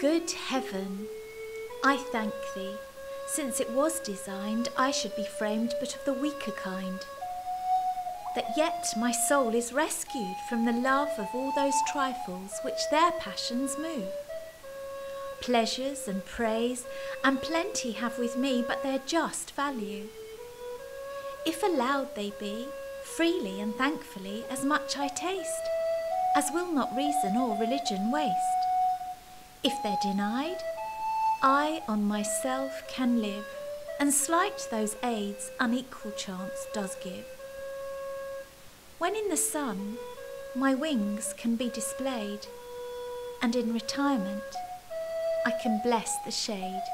Good heaven, I thank thee, since it was designed I should be framed but of the weaker kind, that yet my soul is rescued from the love of all those trifles which their passions move. Pleasures and praise and plenty have with me but their just value. If allowed they be, freely and thankfully as much I taste, as will not reason or religion waste. If they're denied, I on myself can live, and slight those aids unequal chance does give. When in the sun, my wings can be displayed, and in retirement, I can bless the shade.